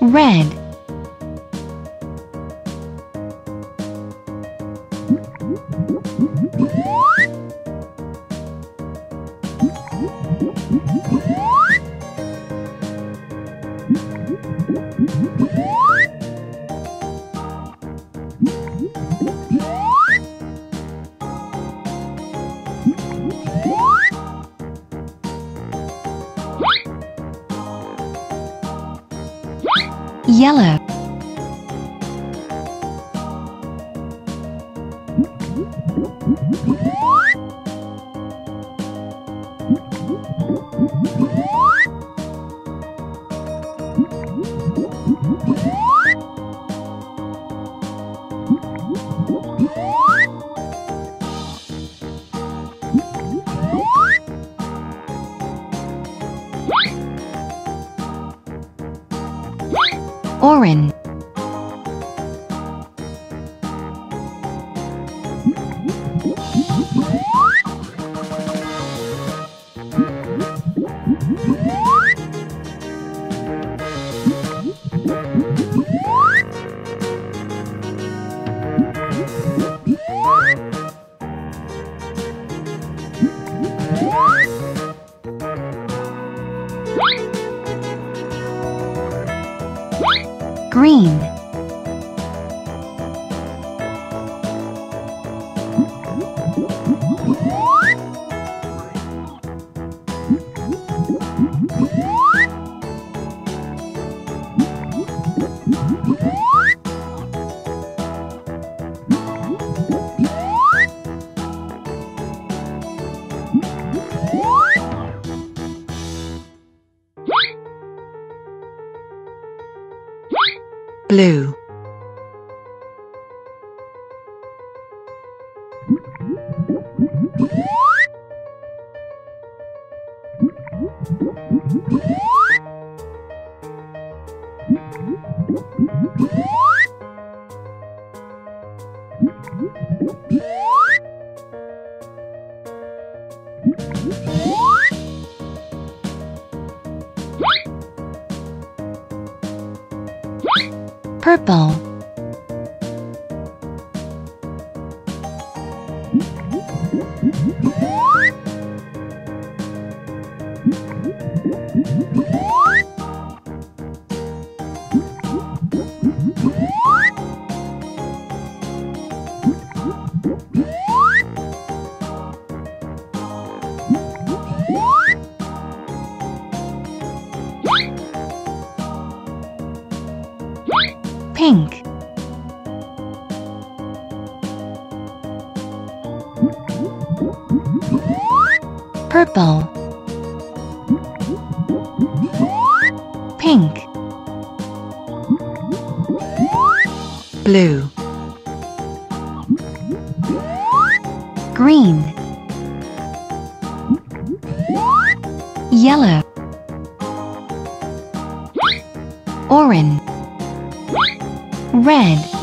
Red. Yellow. Orange. Green. Blue. Purple. Pink. Purple. Pink. Blue. Green. Yellow. Orange. Red.